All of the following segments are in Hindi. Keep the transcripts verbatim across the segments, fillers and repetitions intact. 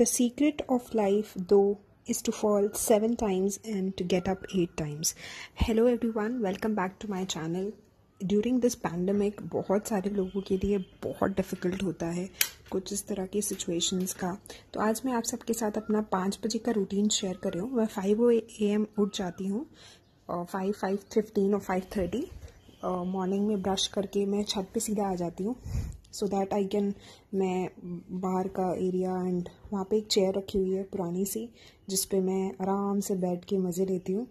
The secret of life, though, is to fall seven times and to get up eight times. Hello everyone, welcome back to my channel. During this pandemic, बहुत सारे लोगों के लिए बहुत difficult होता है कुछ इस तरह की situations का. तो आज मैं आप सबके साथ अपना पाँच बजे का रूटीन शेयर कर रही हूँ. मैं फाइव ए एम उठ जाती हूँ, फाइव फाइव फिफ्टीन और फाइव थर्टी मॉर्निंग में ब्रश करके मैं छत पे सीधा आ जाती हूँ. सो दैट आई कैन मैं बाहर का एरिया एंड वहाँ पे एक चेयर रखी हुई है पुरानी सी, जिस पे मैं आराम से बैठ के मज़े लेती हूँ.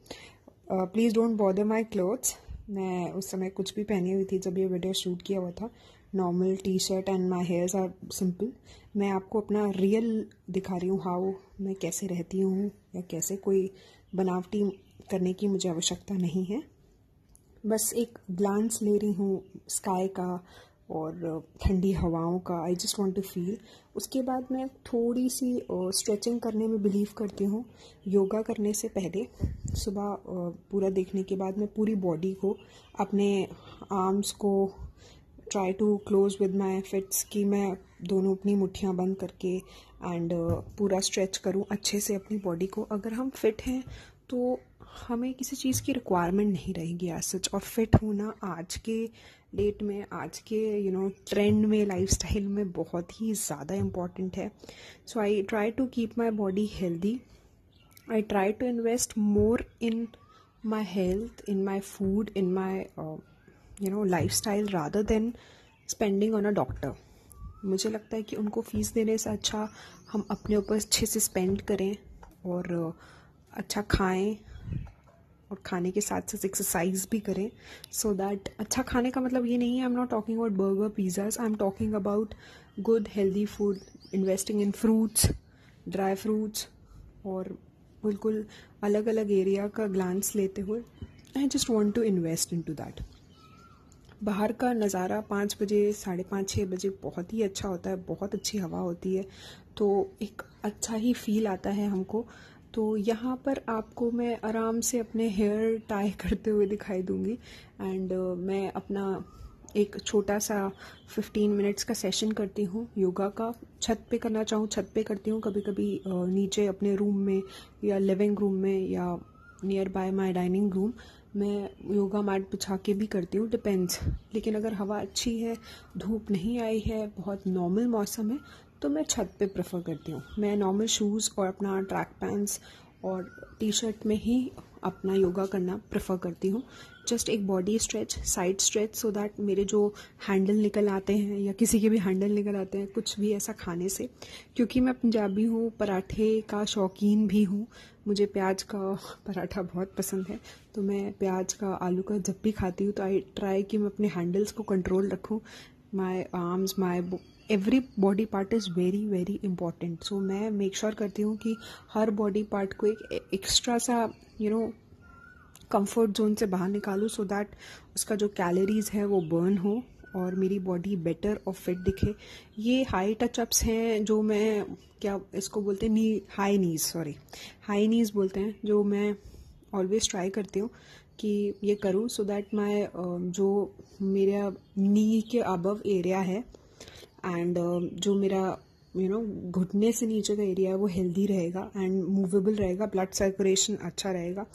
Please don't bother my clothes. मैं उस समय कुछ भी पहनी हुई थी जब ये वीडियो शूट किया हुआ था, normal T shirt and my hairs are simple. मैं आपको अपना रियल दिखा रही हूँ, हाउ मैं कैसे रहती हूँ या कैसे, कोई बनावटी करने की मुझे आवश्यकता नहीं है. बस एक ग्लांस ले रही हूँ स्काई का और ठंडी हवाओं का. I just want to feel. उसके बाद मैं थोड़ी सी स्ट्रेचिंग करने में बिलीव करती हूँ. योगा करने से पहले सुबह पूरा देखने के बाद मैं पूरी बॉडी को, अपने आर्म्स को try to close with my fits कि मैं दोनों अपनी मुट्ठियाँ बंद करके एंड पूरा स्ट्रेच करूँ अच्छे से अपनी बॉडी को. अगर हम फिट हैं तो हमें किसी चीज़ की रिक्वायरमेंट नहीं रहेगी आज सच. और फिट होना आज के डेट में, आज के यू नो ट्रेंड में, लाइफस्टाइल में बहुत ही ज़्यादा इम्पॉर्टेंट है. So I try to keep my body healthy. I try to invest more in my health, in my food, in my you know lifestyle rather than spending on a doctor. मुझे लगता है कि उनको फ़ीस देने से अच्छा हम अपने ऊपर अच्छे से स्पेंड करें और अच्छा खाएं, और खाने के साथ साथ एक्सरसाइज भी करें. सो दैट अच्छा खाने का मतलब ये नहीं है, I am not talking about burger pizzas, I am talking about good healthy food. Investing in fruits, dry fruits, और बिल्कुल अलग अलग एरिया का ग्लांस लेते हुए. I just want to invest in to that. बाहर का नज़ारा पाँच बजे, साढ़े पाँच छः बजे बहुत ही अच्छा होता है, बहुत अच्छी हवा होती है, तो एक अच्छा ही फील आता है हमको. तो यहाँ पर आपको मैं आराम से अपने हेयर टाई करते हुए दिखाई दूंगी. एंड uh, मैं अपना एक छोटा सा फिफ्टीन मिनट्स का सेशन करती हूँ योगा का. छत पे करना चाहूँ छत पे करती हूँ, कभी कभी uh, नीचे अपने रूम में या लिविंग रूम में या near by my dining room मैं योगा मैट बिछा के भी करती हूँ, डिपेंड्स. लेकिन अगर हवा अच्छी है, धूप नहीं आई है, बहुत नॉर्मल मौसम है, तो मैं छत पे प्रेफर करती हूँ. मैं नॉर्मल शूज़ और अपना ट्रैक पैंट्स और टी शर्ट में ही अपना योगा करना प्रेफर करती हूँ. जस्ट एक body stretch, side stretch, so that मेरे जो हैंडल निकल आते हैं या किसी के भी हैंडल निकल आते हैं कुछ भी ऐसा खाने से. क्योंकि मैं पंजाबी हूँ, पराठे का शौकीन भी हूँ. मुझे प्याज का पराठा बहुत पसंद है, तो मैं प्याज का, आलू का जब भी खाती हूँ तो आई ट्राई कि मैं अपने हैंडल्स को कंट्रोल रखूँ. My arms, my every body part is very very important. So मैं मेक श्योर sure करती हूँ कि हर बॉडी पार्ट को एक एक्स्ट्रा सा यू नो कंफर्ट जोन से बाहर निकालूँ, सो दैट उसका जो कैलोरीज है वो बर्न हो और मेरी बॉडी बेटर और फिट दिखे. ये हाई टचअप्स हैं जो मैं, क्या इसको बोलते हैं, knee high knees sorry high knees बोलते हैं, जो मैं ऑलवेज ट्राई करती हूँ कि ये करूँ, सो दैट माई जो मेरा नी के अबव एरिया है एंड uh, जो मेरा यू नो घुटने से नीचे का एरिया है वो हेल्दी रहेगा एंड मूवेबल रहेगा, ब्लड सर्कुलेशन अच्छा रहेगा.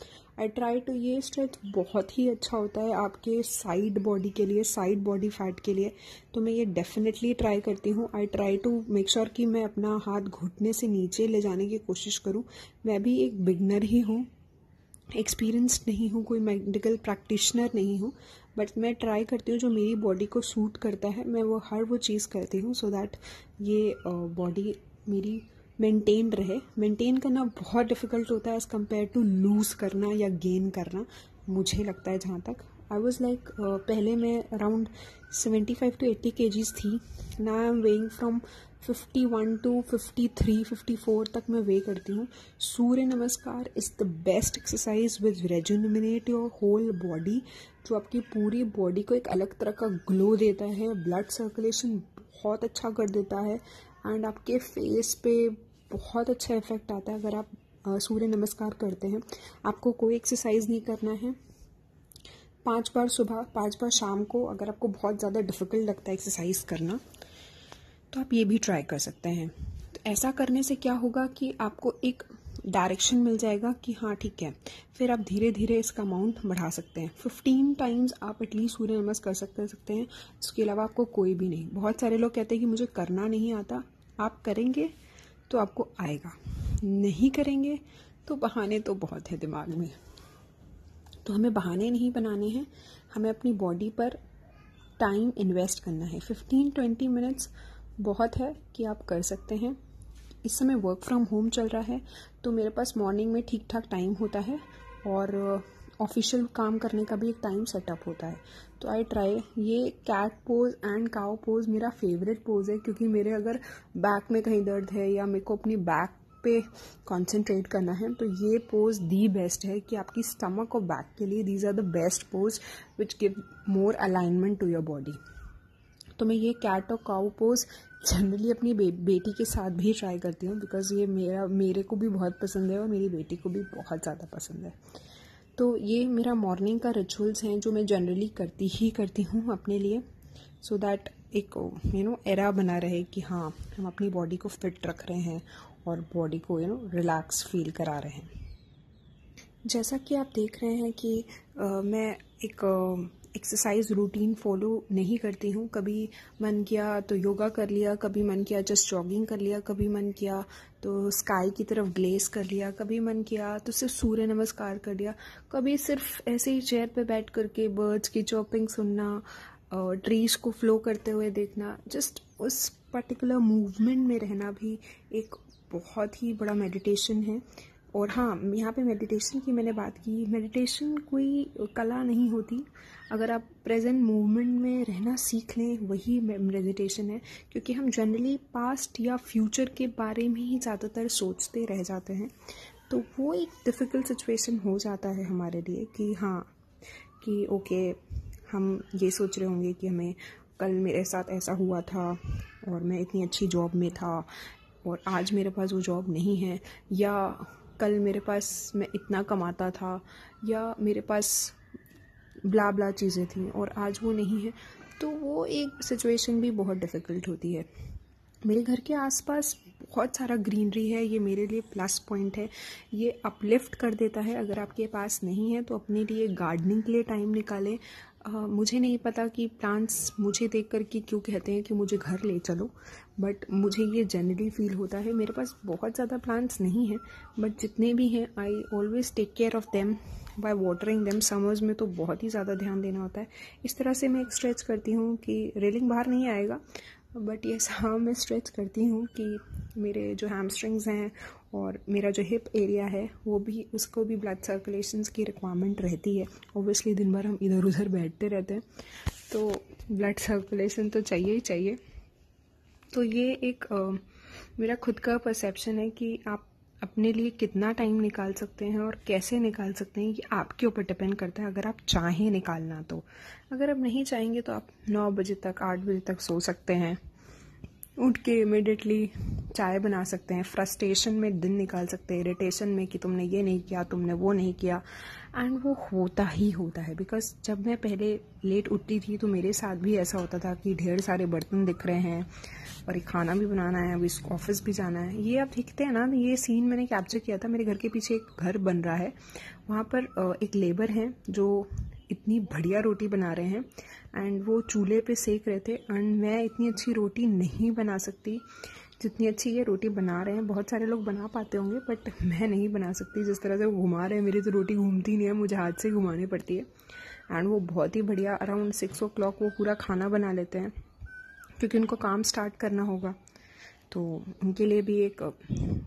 आई ट्राई टू ये स्ट्रेच बहुत ही अच्छा होता है आपके साइड बॉडी के लिए, साइड बॉडी फैट के लिए, तो मैं ये डेफिनेटली ट्राई करती हूँ. I try to make sure कि मैं अपना हाथ घुटने से नीचे ले जाने की कोशिश करूँ. मैं भी एक बिगनर ही हूँ, एक्सपीरियंस्ड नहीं हूँ, कोई मेडिकल प्रैक्टिशनर नहीं हूँ, बट मैं ट्राई करती हूँ जो मेरी बॉडी को सूट करता है मैं वो हर वो चीज़ करती हूँ, सो दैट ये बॉडी मेरी मेंटेन रहे. मेंटेन करना बहुत डिफ़िकल्ट होता है एज़ कम्पेयर टू लूज़ करना या गेन करना, मुझे लगता है जहाँ तक. आई वाज लाइक पहले मैं around seventy five to eighty KGs थी. Now I am weighing from fifty one to fifty three fifty four तक मैं वे करती हूँ. सूर्य नमस्कार is the best exercise which rejuvenate your whole body, जो आपकी पूरी बॉडी को एक अलग तरह का ग्लो देता है, ब्लड सर्कुलेशन बहुत अच्छा कर देता है एंड आपके फेस पे बहुत अच्छा इफेक्ट आता है अगर आप uh, सूर्य नमस्कार करते हैं. आपको कोई एक्सरसाइज नहीं करना है. पाँच बार सुबह, पाँच बार शाम को. अगर आपको बहुत ज़्यादा डिफ़िकल्ट लगता है एक्सरसाइज करना तो आप ये भी ट्राई कर सकते हैं. ऐसा करने से क्या होगा कि आपको एक डायरेक्शन मिल जाएगा कि हाँ ठीक है, फिर आप धीरे धीरे इसका अमाउंट बढ़ा सकते हैं। फिफ्टीन टाइम्स आप एटलीस्ट सूर्य नमस्कार कर सकते सकते हैं, इसके अलावा आपको कोई भी नहीं। बहुत सारे लोग कहते हैं कि मुझे करना नहीं आता, आप करेंगे तो आपको आएगा, नहीं करेंगे तो बहाने तो बहुत है दिमाग में। तो हमें बहाने नहीं बनाने हैं, हमें अपनी बॉडी पर टाइम इन्वेस्ट करना है। फिफ्टीन टू ट्वेंटी मिनट्स बहुत है कि आप कर सकते हैं। इस समय वर्क फ्रॉम होम चल रहा है तो मेरे पास मॉर्निंग में ठीक ठाक टाइम होता है और ऑफिशियल काम करने का भी एक टाइम सेटअप होता है। तो आई ट्राई, ये cat pose and cow pose मेरा फेवरेट पोज है, क्योंकि मेरे अगर बैक में कहीं दर्द है या मेरे को अपनी बैक पे कॉन्सेंट्रेट करना है तो ये पोज दी बेस्ट है कि आपकी स्टमक और बैक के लिए these are the best pose which give more alignment to your body. तो मैं ये कैट और काउ पोज जनरली अपनी बे, बेटी के साथ भी ट्राई करती हूँ, बिकॉज ये मेरा मेरे को भी बहुत पसंद है और मेरी बेटी को भी बहुत ज़्यादा पसंद है। तो ये मेरा मॉर्निंग का रिचुअल्स हैं जो मैं जनरली करती ही करती हूँ अपने लिए, सो दैट एक यू नो एरा बना रहे कि हाँ हम अपनी बॉडी को फिट रख रहे हैं और बॉडी को यू नो रिलैक्स फील करा रहे हैं। जैसा कि आप देख रहे हैं कि आ, मैं एक आ, एक्सरसाइज रूटीन फॉलो नहीं करती हूँ। कभी मन किया तो योगा कर लिया, कभी मन किया जस्ट जॉगिंग कर लिया, कभी मन किया तो स्काई की तरफ ग्लेज कर लिया, कभी मन किया तो सिर्फ सूर्य नमस्कार कर लिया, कभी सिर्फ ऐसे ही चेयर पे बैठ करके बर्ड्स की चॉपिंग सुनना और ट्रीज को फ्लो करते हुए देखना। जस्ट उस पर्टिकुलर मूवमेंट में रहना भी एक बहुत ही बड़ा मेडिटेशन है। और हाँ, यहाँ पे मेडिटेशन की मैंने बात की, मेडिटेशन कोई कला नहीं होती। अगर आप प्रेजेंट मूवमेंट में रहना सीख लें वही मेडिटेशन है, क्योंकि हम जनरली पास्ट या फ्यूचर के बारे में ही ज़्यादातर सोचते रह जाते हैं। तो वो एक डिफ़िकल्ट सिचुएशन हो जाता है हमारे लिए कि हाँ कि ओके, हम ये सोच रहे होंगे कि हमें कल मेरे साथ ऐसा हुआ था और मैं इतनी अच्छी जॉब में था और आज मेरे पास वो जॉब नहीं है, या कल मेरे पास मैं इतना कमाता था, या मेरे पास ब्ला ब्ला चीज़ें थी और आज वो नहीं है। तो वो एक सिचुएशन भी बहुत डिफ़िकल्ट होती है। मेरे घर के आसपास बहुत सारा ग्रीनरी है, ये मेरे लिए प्लस पॉइंट है, ये अपलिफ्ट कर देता है। अगर आपके पास नहीं है तो अपने लिए गार्डनिंग के लिए टाइम निकालें। आ, मुझे नहीं पता कि प्लांट्स मुझे देख कर के क्यों कहते हैं कि मुझे घर ले चलो, बट मुझे ये जनरली फील होता है। मेरे पास बहुत ज़्यादा प्लांट्स नहीं हैं, बट जितने भी हैं I always take care of them by watering them. Summers में तो बहुत ही ज़्यादा ध्यान देना होता है। इस तरह से मैं एक स्ट्रेच करती हूँ कि रेलिंग बाहर नहीं आएगा, बट यस हाँ मैं स्ट्रेच करती हूँ कि मेरे जो हैमस्ट्रिंग्स हैं और मेरा जो हिप एरिया है वो भी, उसको भी ब्लड सर्कुलेशंस की रिक्वायरमेंट रहती है। ऑब्वियसली दिन भर हम इधर उधर बैठते रहते हैं तो ब्लड सर्कुलेशन तो चाहिए ही चाहिए। तो ये एक आ, मेरा खुद का परसेप्शन है कि आप अपने लिए कितना टाइम निकाल सकते हैं और कैसे निकाल सकते हैं, ये आपके ऊपर डिपेंड करता है। अगर आप चाहें निकालना तो, अगर आप नहीं चाहेंगे तो आप नौ बजे तक आठ बजे तक सो सकते हैं, उठ के इमिडिएटली चाय बना सकते हैं, फ्रस्ट्रेशन में दिन निकाल सकते हैं, इरिटेशन में कि तुमने ये नहीं किया, तुमने वो नहीं किया। एंड वो होता ही होता है, बिकॉज जब मैं पहले लेट उठती थी तो मेरे साथ भी ऐसा होता था कि ढेर सारे बर्तन दिख रहे हैं और एक खाना भी बनाना है, अभी ऑफिस भी जाना है। ये आप देखते हैं ना, ये सीन मैंने कैप्चर किया था। मेरे घर के पीछे एक घर बन रहा है, वहाँ पर एक लेबर है जो इतनी बढ़िया रोटी बना रहे हैं एंड वो चूल्हे पे सेक रहे थे। एंड मैं इतनी अच्छी रोटी नहीं बना सकती जितनी अच्छी ये रोटी बना रहे हैं। बहुत सारे लोग बना पाते होंगे बट मैं नहीं बना सकती। जिस तरह से वो घुमा रहे हैं, मेरी तो रोटी घूमती नहीं है, मुझे हाथ से घुमानी पड़ती है। एंड वो बहुत ही बढ़िया अराउंड सिक्स ओ क्लॉक वो पूरा खाना बना लेते हैं, क्योंकि उनको काम स्टार्ट करना होगा। तो उनके लिए भी एक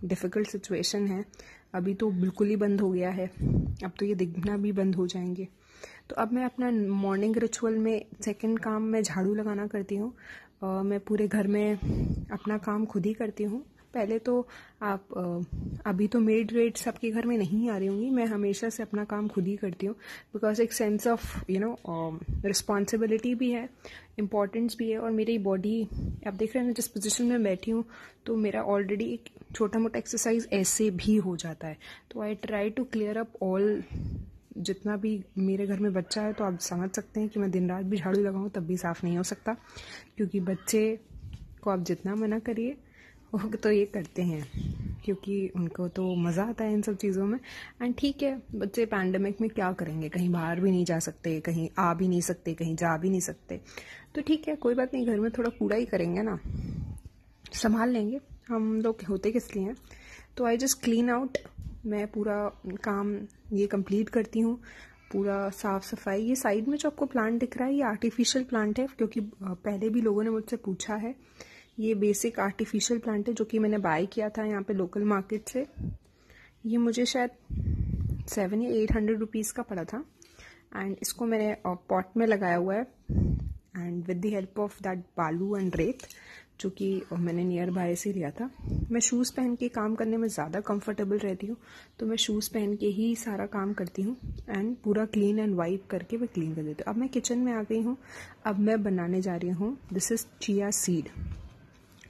डिफ़िकल्ट सिचुएशन है। अभी तो बिल्कुल ही बंद हो गया है, अब तो ये दिखना भी बंद हो जाएंगे। तो अब मैं अपना मॉर्निंग रिचुअल में सेकंड काम मैं झाड़ू लगाना करती हूँ। मैं पूरे घर में अपना काम खुद ही करती हूँ। पहले तो आप आ, अभी तो मेड वेड सबके घर में नहीं आ रही होंगी, मैं हमेशा से अपना काम खुद ही करती हूँ, बिकॉज एक sense of you know responsibility भी है, इम्पॉर्टेंस भी है। और मेरी बॉडी, आप देख रहे हैं मैं जिस पोजिशन में बैठी हूँ, तो मेरा ऑलरेडी एक छोटा मोटा एक्सरसाइज ऐसे भी हो जाता है। तो I try to clear up all, जितना भी मेरे घर में बच्चा है। तो आप समझ सकते हैं कि मैं दिन रात भी झाड़ू लगाऊँ तब भी साफ़ नहीं हो सकता, क्योंकि बच्चे को आप जितना मना करिए वो तो ये करते हैं क्योंकि उनको तो मज़ा आता है इन सब चीज़ों में। एंड ठीक है, बच्चे पैंडमिक में क्या करेंगे, कहीं बाहर भी नहीं जा सकते, कहीं आ भी नहीं सकते, कहीं जा भी नहीं सकते, तो ठीक है कोई बात नहीं, घर में थोड़ा कूड़ा ही करेंगे ना, संभाल लेंगे। हम लोग होते किस लिए हैं। तो आई जस्ट क्लीन आउट, मैं पूरा काम ये कंप्लीट करती हूँ, पूरा साफ़ सफाई। ये साइड में जो आपको प्लांट दिख रहा है ये आर्टिफिशियल प्लांट है, क्योंकि पहले भी लोगों ने मुझसे पूछा है। ये बेसिक आर्टिफिशियल प्लांट है जो कि मैंने बाय किया था यहाँ पे लोकल मार्केट से। ये मुझे शायद सेवन या एट हंड्रेड रुपीज़ का पड़ा था। एंड इसको मैंने पॉट में लगाया हुआ है and with the help of that बालू एंड रेत जो कि मैंने नियर बाय से लिया था। मैं शूज़ पहन के काम करने में ज़्यादा कंफर्टेबल रहती हूँ, तो मैं शूज़ पहन के ही सारा काम करती हूँ एंड पूरा क्लीन एंड वाइप करके मैं क्लीन कर देती हूँ। अब मैं किचन में आ गई हूँ, अब मैं बनाने जा रही हूँ, दिस इज़ चिया सीड।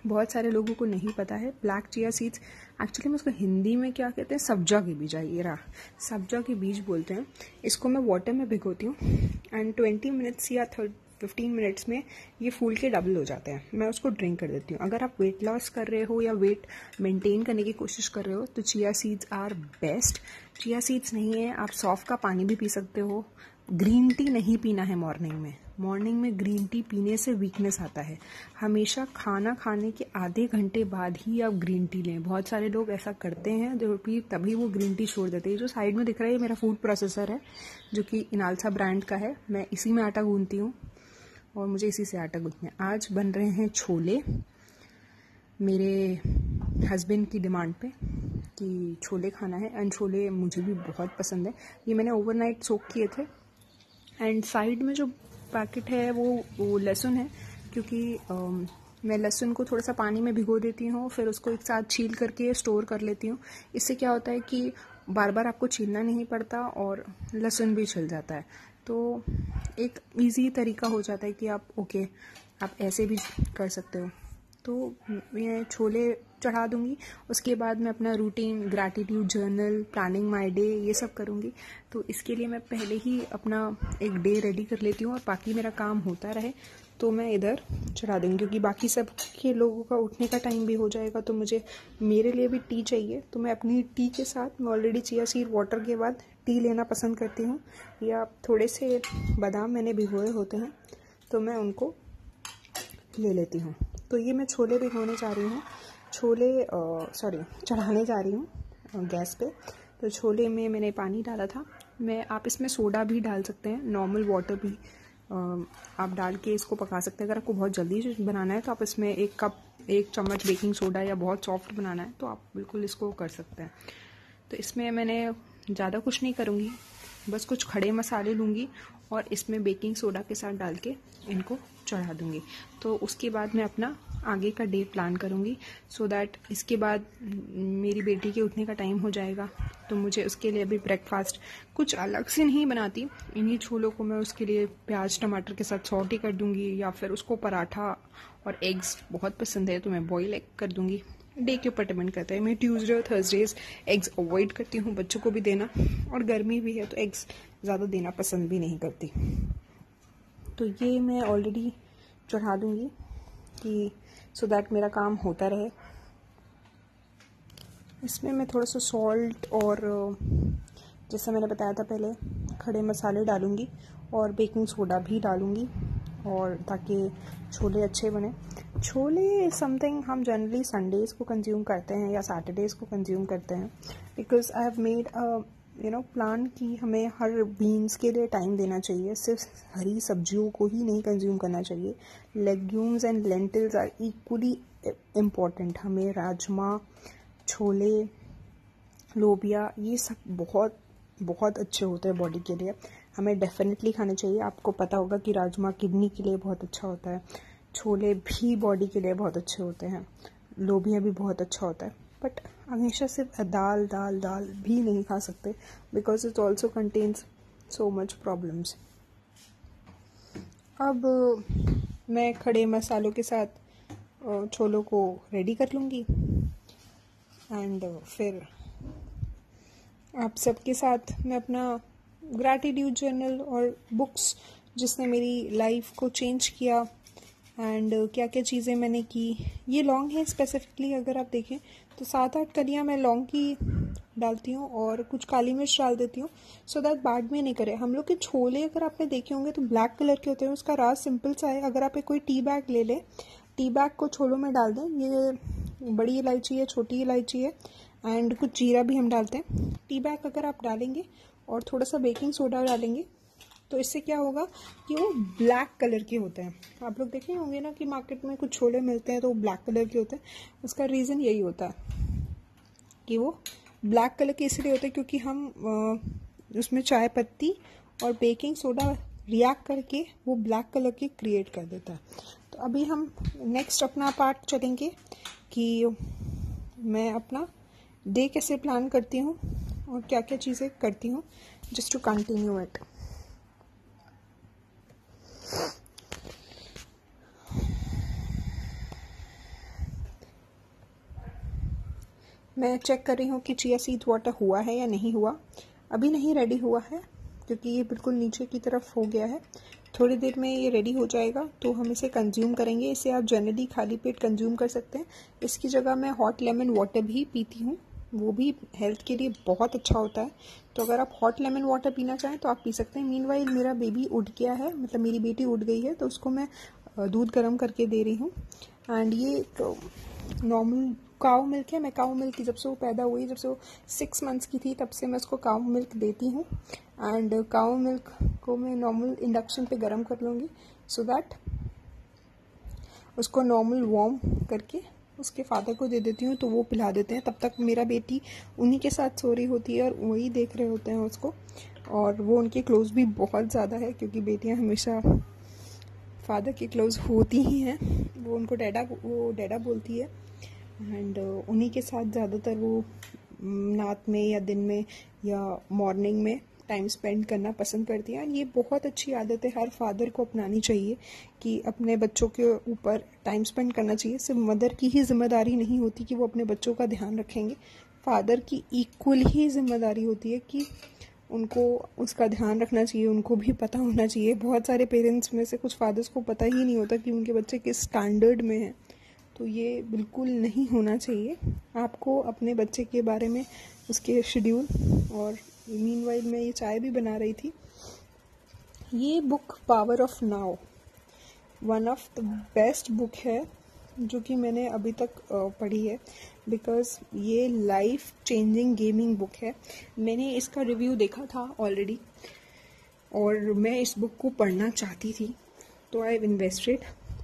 बहुत सारे लोगों को नहीं पता है ब्लैक चिया सीड्स, एक्चुअली मैं उसको हिंदी में क्या कहते हैं, सब्जा के बीज, आइए रहा सब्जा के बीज बोलते हैं। इसको मैं वाटर में भिगोती हूँ एंड ट्वेंटी मिनट्स या थर्ड फिफ्टीन मिनट्स में ये फूल के डबल हो जाते हैं। मैं उसको ड्रिंक कर देती हूँ। अगर आप वेट लॉस कर रहे हो या वेट मेंटेन करने की कोशिश कर रहे हो तो chia seeds are best. Chia seeds नहीं है, आप सौफ का पानी भी पी सकते हो। ग्रीन टी नहीं पीना है मॉर्निंग में, मॉर्निंग में ग्रीन टी पीने से वीकनेस आता है। हमेशा खाना खाने के आधे घंटे बाद ही आप ग्रीन टी लें। बहुत सारे लोग ऐसा करते हैं जो कि तभी वो ग्रीन टी छोड़ देते हैं। जो साइड में दिख रहा है ये मेरा फूड प्रोसेसर है जो कि इनालसा ब्रांड का है। मैं इसी में आटा गूंथती हूँ और मुझे इसी से आटा गूंथना है। आज बन रहे हैं छोले, मेरे हस्बैंड की डिमांड पे कि छोले खाना है एंड छोले मुझे भी बहुत पसंद है। ये मैंने ओवरनाइट सोक किए थे। एंड साइड में जो पैकेट है वो वो लहसुन है, क्योंकि आ, मैं लहसुन को थोड़ा सा पानी में भिगो देती हूँ, फिर उसको एक साथ छील करके स्टोर कर लेती हूँ। इससे क्या होता है कि बार बार आपको छीलना नहीं पड़ता और लहसुन भी छिल जाता है, तो एक इजी तरीका हो जाता है कि आप ओके आप ऐसे भी कर सकते हो। तो मैं छोले चढ़ा दूंगी, उसके बाद मैं अपना routine, gratitude journal, planning my day, ये सब करूंगी। तो इसके लिए मैं पहले ही अपना एक डे रेडी कर लेती हूँ और बाकी मेरा काम होता रहे तो मैं इधर चढ़ा दूंगी, क्योंकि बाकी सब के लोगों का उठने का टाइम भी हो जाएगा। तो मुझे मेरे लिए भी टी चाहिए, तो मैं अपनी टी के साथ, मैं ऑलरेडी चिया सीड वाटर के बाद टी लेना पसंद करती हूँ, या थोड़े से बादाम मैंने भिगोए होते हैं तो मैं उनको ले लेती हूँ। तो ये मैं छोले भिगोने जा रही हूँ, छोले सॉरी चढ़ाने जा रही हूँ गैस पे। तो छोले में मैंने पानी डाला था। मैं आप इसमें सोडा भी डाल सकते हैं, नॉर्मल वाटर भी आ, आप डाल के इसको पका सकते हैं। अगर आपको बहुत जल्दी बनाना है तो आप इसमें एक कप एक चम्मच बेकिंग सोडा, या बहुत सॉफ्ट बनाना है तो आप बिल्कुल इसको कर सकते हैं। तो इसमें मैंने ज़्यादा कुछ नहीं करूँगी, बस कुछ खड़े मसाले लूँगी और इसमें बेकिंग सोडा के साथ डाल के इनको चढ़ा दूँगी। तो उसके बाद मैं अपना आगे का डे प्लान करूँगी, सो दैट इसके बाद मेरी बेटी के उठने का टाइम हो जाएगा, तो मुझे उसके लिए भी ब्रेकफास्ट कुछ अलग से नहीं बनाती। इन्हीं छोलों को मैं उसके लिए प्याज टमाटर के साथ सॉटी कर दूँगी, या फिर उसको पराठा और एग्स बहुत पसंद है तो मैं बॉयल एग कर दूँगी। डे के ऊपर डिपेंड करता है। मैं ट्यूसडे और थर्सडेज एग्स अवॉइड करती हूँ, बच्चों को भी देना, और गर्मी भी है तो एग्स ज़्यादा देना पसंद भी नहीं करती। तो ये मैं ऑलरेडी चढ़ा दूँगी कि सो दैट मेरा काम होता रहे। इसमें मैं थोड़ा सा सॉल्ट और जैसा मैंने बताया था पहले खड़े मसाले डालूँगी और बेकिंग सोडा भी डालूँगी, और ताकि छोले अच्छे बने। छोले समथिंग हम जनरली संडेज़ को कंज्यूम करते हैं या सैटरडेज़ को कंज्यूम करते हैं, because I have made a you know plan कि हमें हर बीन्स के लिए टाइम देना चाहिए, सिर्फ हरी सब्जियों को ही नहीं कंज्यूम करना चाहिए। Legumes and lentils are equally important. हमें राजमा, छोले, लोबिया, ये सब बहुत बहुत अच्छे होते हैं बॉडी के लिए, हमें डेफिनेटली खाने चाहिए। आपको पता होगा कि राजमा किडनी के लिए बहुत अच्छा होता है, छोले भी बॉडी के लिए बहुत अच्छे होते हैं, लोबिया भी बहुत अच्छा होता है। बट हमेशा सिर्फ दाल दाल दाल भी नहीं खा सकते, because it also contains so much problems. अब मैं खड़े मसालों के साथ छोलों को रेडी कर लूँगी एंड फिर आप सबके साथ मैं अपना ग्रैटिट्यूड जर्नल और बुक्स जिसने मेरी लाइफ को चेंज किया एंड क्या क्या चीज़ें मैंने की। ये लौंग है स्पेसिफिकली, अगर आप देखें तो सात आठ कलियाँ मैं लौंग की डालती हूँ और कुछ काली मिर्च डाल देती हूँ सो दैट बाद में नहीं करे। हम लोग के छोले अगर आपने देखे होंगे तो ब्लैक कलर के होते हैं, उसका राज सिंपल सा है। अगर आप एक कोई टी बैग ले लें, टी बैग को छोलों में डाल दें। ये बड़ी इलायची है, छोटी इलायची है एंड कुछ जीरा भी हम डालते हैं। टी बैग अगर आप डालेंगे और थोड़ा सा बेकिंग सोडा डालेंगे तो इससे क्या होगा कि वो ब्लैक कलर के होते हैं। आप लोग देखे होंगे ना कि मार्केट में कुछ छोले मिलते हैं तो वो ब्लैक कलर के होते हैं। उसका रीज़न यही होता है कि वो ब्लैक कलर के इसलिए होते हैं क्योंकि हम उसमें चाय पत्ती और बेकिंग सोडा रिएक्ट करके वो ब्लैक कलर के क्रिएट कर देता है। तो अभी हम नेक्स्ट अपना पार्ट चलेंगे कि मैं अपना डे कैसे प्लान करती हूँ और क्या क्या चीज़ें करती हूँ, जस्ट टू कंटिन्यू इट। मैं चेक कर रही हूँ कि चिया सीड वाटर हुआ है या नहीं हुआ। अभी नहीं रेडी हुआ है क्योंकि ये बिल्कुल नीचे की तरफ हो गया है। थोड़ी देर में ये रेडी हो जाएगा तो हम इसे कंज्यूम करेंगे। इसे आप जनरली खाली पेट कंज्यूम कर सकते हैं। इसकी जगह मैं हॉट लेमन वाटर भी पीती हूँ, वो भी हेल्थ के लिए बहुत अच्छा होता है। तो अगर आप हॉट लेमन वाटर पीना चाहें तो आप पी सकते हैं। मीनवाइल मेरा बेबी उठ गया है, मतलब मेरी बेटी उठ गई है, तो उसको मैं दूध गर्म करके दे रही हूँ। एंड ये तो नॉर्मल काऊ मिल्क है। मैं काऊ मिल्क जब से वो पैदा हुई, जब से वो सिक्स मंथ्स की थी तब से मैं उसको काऊ मिल्क देती हूँ। एंड काऊ मिल्क को मैं नॉर्मल इंडक्शन पे गर्म कर लूँगी सो दैट उसको नॉर्मल वार्म करके उसके फादर को दे देती हूँ तो वो पिला देते हैं। तब तक मेरा बेटी उन्हीं के साथ सो रही होती है और वही देख रहे होते हैं उसको, और वो उनके क्लोज भी बहुत ज़्यादा है क्योंकि बेटियाँ हमेशा फादर के क्लोज होती ही हैं। वो उनको डैडा वो डैडा बोलती है एंड उन्हीं के साथ ज़्यादातर वो रात में या दिन में या मॉर्निंग में टाइम स्पेंड करना पसंद करती है। ये बहुत अच्छी आदत है, हर फादर को अपनानी चाहिए कि अपने बच्चों के ऊपर टाइम स्पेंड करना चाहिए। सिर्फ मदर की ही जिम्मेदारी नहीं होती कि वो अपने बच्चों का ध्यान रखेंगे, फादर की इक्वल ही जिम्मेदारी होती है कि उनको उसका ध्यान रखना चाहिए। उनको भी पता होना चाहिए। बहुत सारे पेरेंट्स में से कुछ फादर्स को पता ही नहीं होता कि उनके बच्चे किस स्टैंडर्ड में हैं, तो ये बिल्कुल नहीं होना चाहिए। आपको अपने बच्चे के बारे में, उसके शेड्यूल, और मीनवाइल मैं ये चाय भी बना रही थी। ये book power of now one of the best book है जो कि मैंने अभी तक पढ़ी है, बिकॉज़ ये लाइफ चेंजिंग गेमिंग बुक है। मैंने इसका रिव्यू देखा था ऑलरेडी और मैं इस बुक को पढ़ना चाहती थी तो आई हैव इन्वेस्टेड।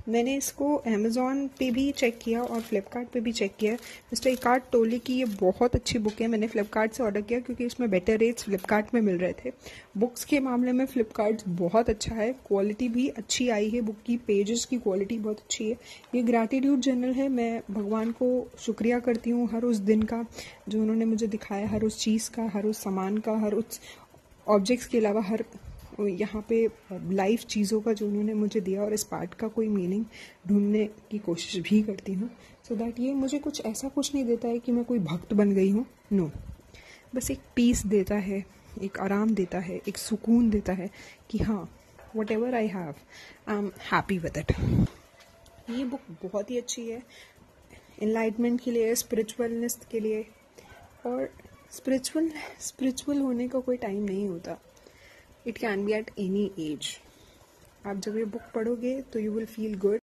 मैंने इसको अमेज़ॉन पे भी चेक किया और फ्लिपकार्ट पे भी चेक किया। मिस्टर इकार्ड टोले की ये बहुत अच्छी बुक है। मैंने फ्लिपकार्ट से ऑर्डर किया क्योंकि इसमें बेटर रेट्स फ्लिपकार्ट में मिल रहे थे। बुक्स के मामले में फ्लिपकार्ट बहुत अच्छा है, क्वालिटी भी अच्छी आई है, बुक की पेजेस की क्वालिटी बहुत अच्छी है। ये ग्रैटिट्यूड जर्नल है। मैं भगवान को शुक्रिया करती हूँ हर उस दिन का जो उन्होंने मुझे दिखाया, हर उस चीज़ का, हर उस सामान का, हर उस ऑब्जेक्ट्स के अलावा हर यहाँ पे लाइफ चीज़ों का जो उन्होंने मुझे दिया, और इस पार्ट का कोई मीनिंग ढूंढने की कोशिश भी करती हूँ सो दैट ये मुझे कुछ ऐसा कुछ नहीं देता है कि मैं कोई भक्त बन गई हूँ। नो, बस एक पीस देता है, एक आराम देता है, एक सुकून देता है कि हाँ, whatever I have I am happy with it. ये बुक बहुत ही अच्छी है इनलाइटमेंट के लिए, स्पिरिचुअलनेस के लिए। और स्पिरिचुअल स्पिरिचुअल होने का कोई टाइम नहीं होता, it can be at any age. आप जब ये बुक पढ़ोगे तो यू विल फील गुड।